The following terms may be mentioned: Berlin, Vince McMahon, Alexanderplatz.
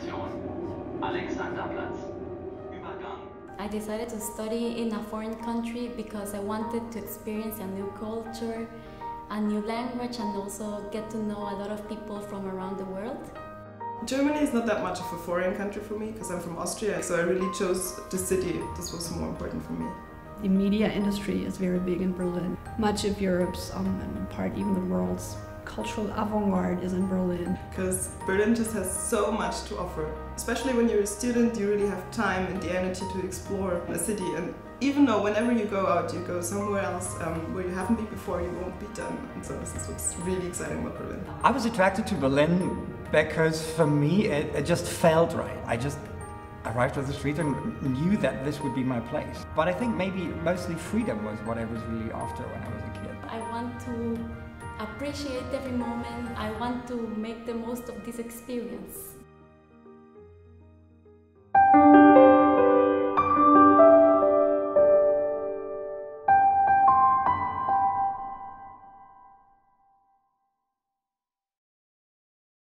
Station, Alexanderplatz, Übergang. I decided to study in a foreign country because I wanted to experience a new culture, a new language, and also get to know a lot of people from around the world. Germany is not that much of a foreign country for me because I'm from Austria, so I really chose the city. This was more important for me. The media industry is very big in Berlin. Much of Europe's, and in part even the world's, cultural avant-garde is in Berlin. Because Berlin just has so much to offer. Especially when you're a student, you really have time and the energy to explore a city. And even though whenever you go out, you go somewhere else where you haven't been before, you won't be done. And so this is what's really exciting about Berlin. I was attracted to Berlin because for me it just felt right. I just arrived at the street and knew that this would be my place. But I think maybe mostly freedom was what I was really after when I was a kid. I want to appreciate every moment. I want to make the most of this experience.